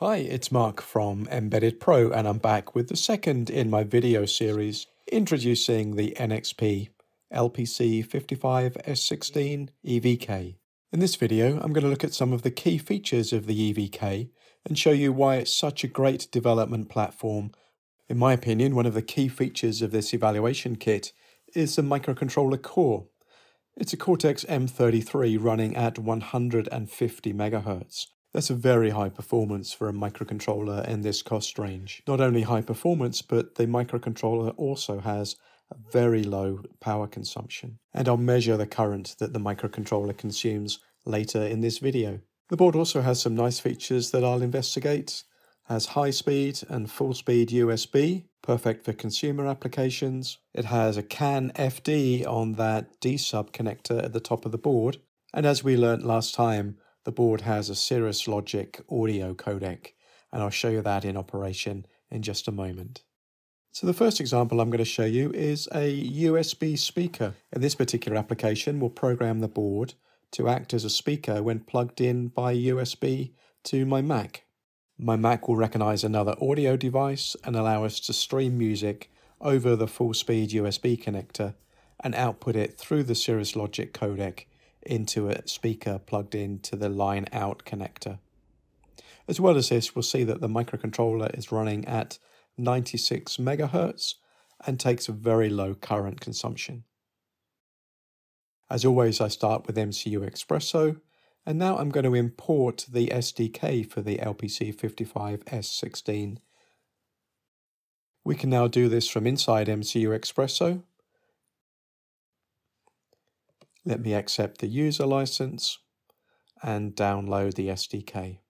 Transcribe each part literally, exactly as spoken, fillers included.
Hi, it's Mark from Embedded Pro, and I'm back with the second in my video series introducing the N X P L P C five five S one six E V K. In this video, I'm going to look at some of the key features of the E V K and show you why it's such a great development platform. In my opinion, one of the key features of this evaluation kit is the microcontroller core. It's a Cortex M thirty-three running at one hundred fifty megahertz. That's a very high performance for a microcontroller in this cost range. Not only high performance, but the microcontroller also has a very low power consumption. And I'll measure the current that the microcontroller consumes later in this video. The board also has some nice features that I'll investigate. It has high speed and full speed U S B, perfect for consumer applications. It has a CAN F D on that D sub connector at the top of the board. And as we learnt last time, the board has a Cirrus Logic audio codec, and I'll show you that in operation in just a moment. So the first example I'm going to show you is a U S B speaker. In this particular application, we'll program the board to act as a speaker when plugged in by U S B to my Mac. My Mac will recognize another audio device and allow us to stream music over the full-speed U S B connector and output it through the Cirrus Logic codec into a speaker plugged into the line out connector. As well as this, we'll see that the microcontroller is running at ninety-six megahertz and takes a very low current consumption. As always, I start with M C U Expresso, and now I'm going to import the S D K for the L P C five five S one six. We can now do this from inside M C U Expresso. Let me accept the user license and download the S D K.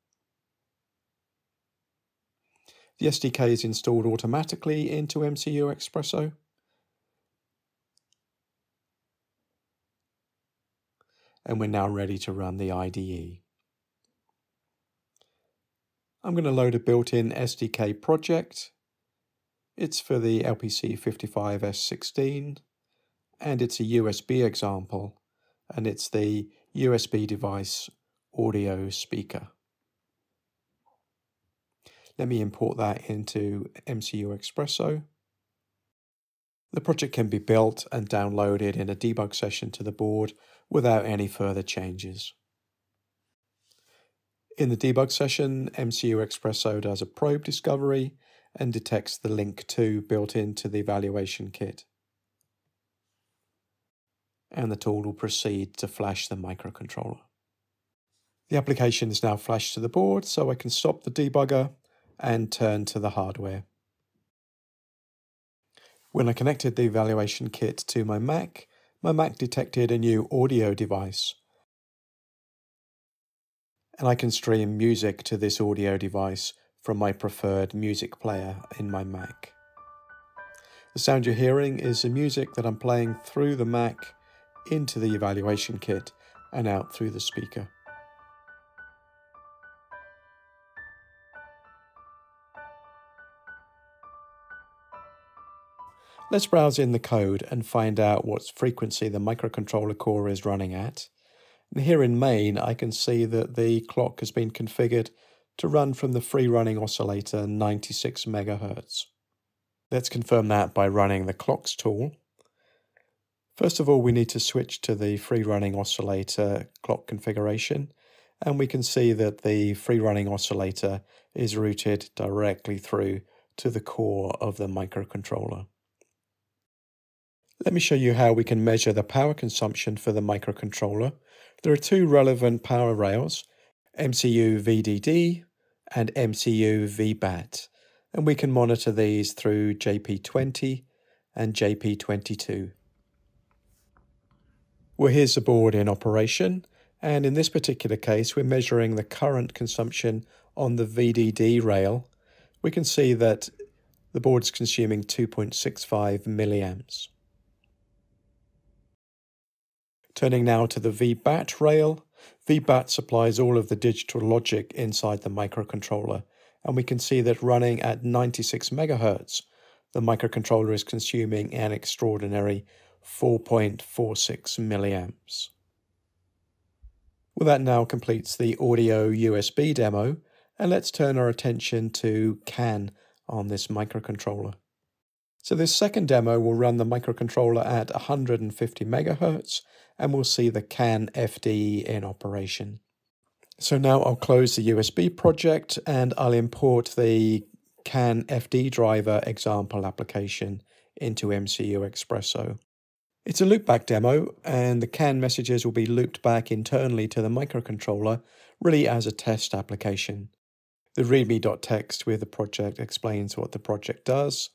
The S D K is installed automatically into M C U Expresso. And we're now ready to run the I D E. I'm going to load a built-in S D K project. It's for the L P C five five S one six and it's a U S B example. And it's the U S B device audio speaker. Let me import that into M C U Expresso. The project can be built and downloaded in a debug session to the board without any further changes. In the debug session, M C U Expresso does a probe discovery and detects the Link Two built into the evaluation kit. And the tool will proceed to flash the microcontroller. The application is now flashed to the board, so I can stop the debugger and turn to the hardware. When I connected the evaluation kit to my Mac, my Mac detected a new audio device. And I can stream music to this audio device from my preferred music player in my Mac. The sound you're hearing is the music that I'm playing through the Mac into the evaluation kit and out through the speaker. Let's browse in the code and find out what frequency the microcontroller core is running at. And here in main, I can see that the clock has been configured to run from the free running oscillator ninety-six megahertz. Let's confirm that by running the clocks tool. First of all, we need to switch to the free running oscillator clock configuration, and we can see that the free running oscillator is routed directly through to the core of the microcontroller. Let me show you how we can measure the power consumption for the microcontroller. There are two relevant power rails, M C U V D D and M C U V B A T, and we can monitor these through J P twenty and J P twenty-two. Well, here's the board in operation, and in this particular case we're measuring the current consumption on the V D D rail. We can see that the board's consuming two point six five milliamps. Turning now to the V B A T rail, V B A T supplies all of the digital logic inside the microcontroller, and we can see that running at ninety-six megahertz, the microcontroller is consuming an extraordinary four point four six milliamps. Well, that now completes the audio U S B demo, And let's turn our attention to C A N on this microcontroller. So this second demo will run the microcontroller at one hundred fifty megahertz, and we'll see the C A N F D in operation. So now I'll close the U S B project and I'll import the C A N F D driver example application into MCUXpresso. It's a loopback demo, and the C A N messages will be looped back internally to the microcontroller, really as a test application. The readme.txt with the project explains what the project does.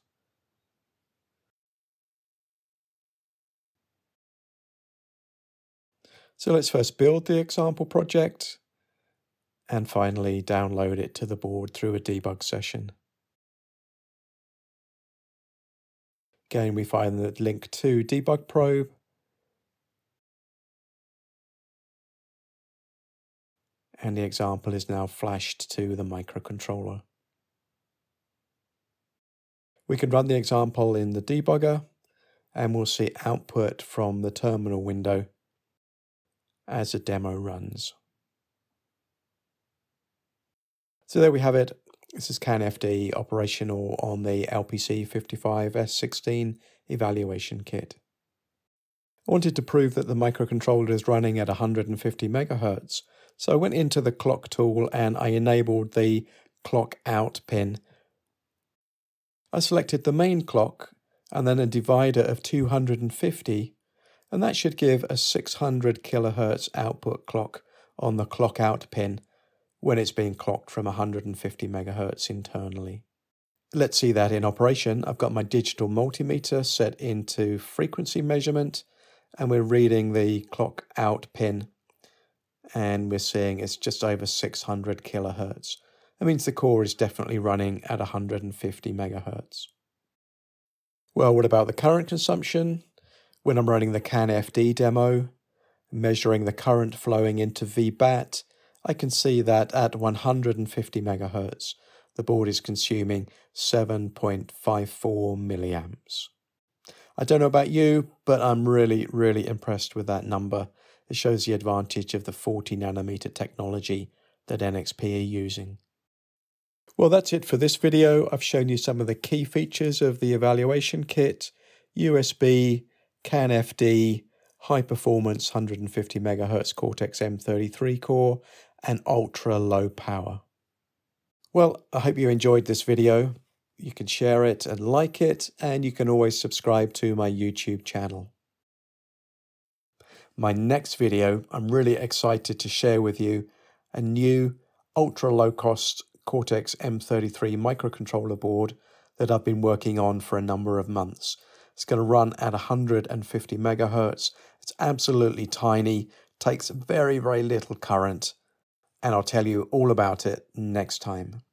So let's first build the example project and finally download it to the board through a debug session. Again, we find the Link Two debug probe. And the example is now flashed to the microcontroller. We can run the example in the debugger and we'll see output from the terminal window as the demo runs. So there we have it. This is C A N F D operational on the L P C fifty-five S sixteen evaluation kit. I wanted to prove that the microcontroller is running at one hundred fifty megahertz, so I went into the clock tool and I enabled the clock out pin. I selected the main clock and then a divider of two hundred fifty, and that should give a six hundred kilohertz output clock on the clock out pin when it's being clocked from one hundred fifty megahertz internally. Let's see that in operation. I've got my digital multimeter set into frequency measurement and we're reading the clock out pin and we're seeing it's just over six hundred kilohertz. That means the core is definitely running at one hundred fifty megahertz. Well, what about the current consumption? When I'm running the C A N F D demo, measuring the current flowing into V B A T, I can see that at one hundred fifty megahertz, the board is consuming seven point five four milliamps. I don't know about you, but I'm really, really impressed with that number. It shows the advantage of the forty nanometer technology that N X P are using. Well, that's it for this video. I've shown you some of the key features of the evaluation kit, U S B, C A N F D, high performance one hundred fifty megahertz Cortex M thirty-three core, and ultra low power. Well, I hope you enjoyed this video. You can share it and like it, and you can always subscribe to my YouTube channel. My next video, I'm really excited to share with you a new ultra low cost Cortex M thirty-three microcontroller board that I've been working on for a number of months. It's going to run at one hundred fifty megahertz. It's absolutely tiny, takes very, very little current, and I'll tell you all about it next time.